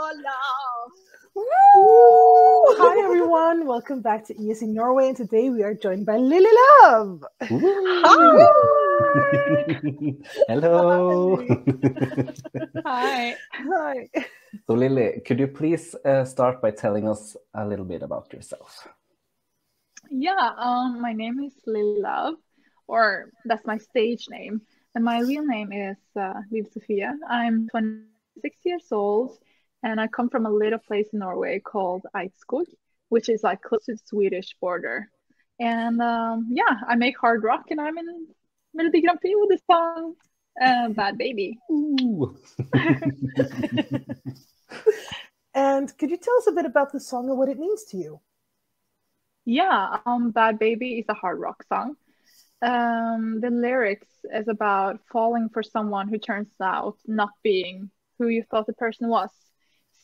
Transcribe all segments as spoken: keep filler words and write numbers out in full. Love. Woo! Hi everyone, welcome back to E S C Norway, and today we are joined by Lily Love. Ooh. Hi. Hello. Hi. Hi. So Lily, could you please uh, start by telling us a little bit about yourself? Yeah, um, my name is Lily Love, or that's my stage name. And my real name is uh, Lil Sofia. I'm twenty-six years old, and I come from a little place in Norway called Eidskog, which is like close to the Swedish border. And um, yeah, I make hard rock, and I'm in Melodi Grand Prix with the song uh, Bad Baby. Ooh. And could you tell us a bit about the song and what it means to you? Yeah, um, Bad Baby is a hard rock song. Um, the lyrics is about falling for someone who turns out not being who you thought the person was.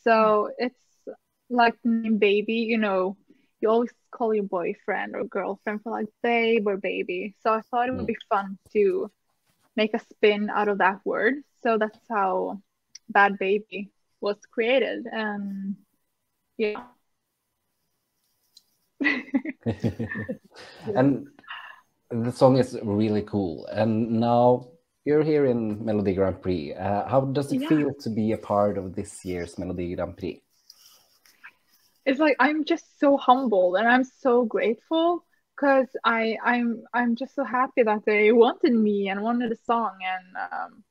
So it's like baby, you know, you always call your boyfriend or girlfriend for like babe or baby. So I thought it would be fun to make a spin out of that word. So that's how Bad Baby was created. And yeah. And the song is really cool, and now you're here in Melodi Grand Prix. Uh, how does it yeah. feel to be a part of this year's Melodi Grand Prix? It's like I'm just so humbled, and I'm so grateful because I I'm I'm just so happy that they wanted me and wanted a song, and um,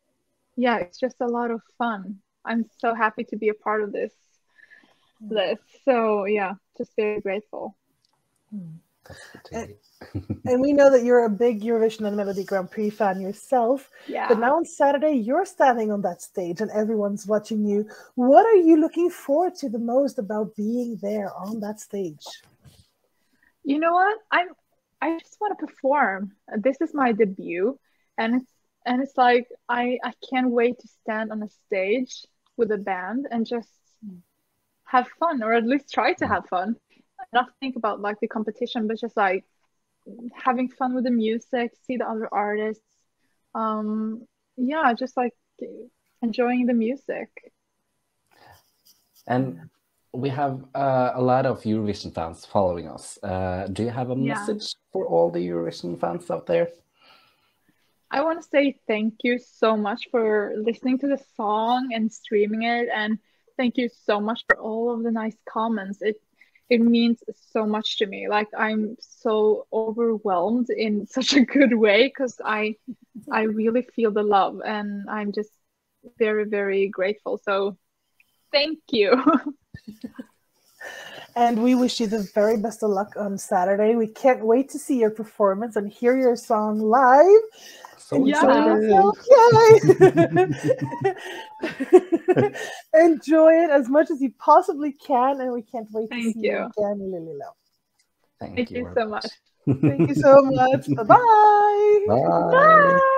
yeah, it's just a lot of fun. I'm so happy to be a part of this. This so yeah, just very grateful. Mm. And, and we know that you're a big Eurovision and Melody Grand Prix fan yourself, yeah. but now on Saturday you're standing on that stage and everyone's watching you. What are you looking forward to the most about being there on that stage? You know what? I'm. I just want to perform. This is my debut, and it's and it's like I I can't wait to stand on a stage with a band and just have fun, or at least try to have fun. Not think about like the competition, but just like having fun with the music, see the other artists, um yeah, just like enjoying the music. And we have uh, a lot of Eurovision fans following us. Uh do you have a message yeah. for all the Eurovision fans out there? I want to say thank you so much for listening to the song and streaming it, and thank you so much for all of the nice comments. It It means so much to me. Like, I'm so overwhelmed in such a good way because I I really feel the love, and I'm just very, very grateful. So thank you. And we wish you the very best of luck on Saturday. We can't wait to see your performance and hear your song live. So yeah. Enjoy it as much as you possibly can, and we can't wait Thank to see you, you again, Lily Love. Thank, Thank you so much. much. Thank you so much. Bye-bye. Bye. Bye.